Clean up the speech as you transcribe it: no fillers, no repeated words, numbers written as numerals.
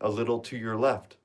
a little to your left.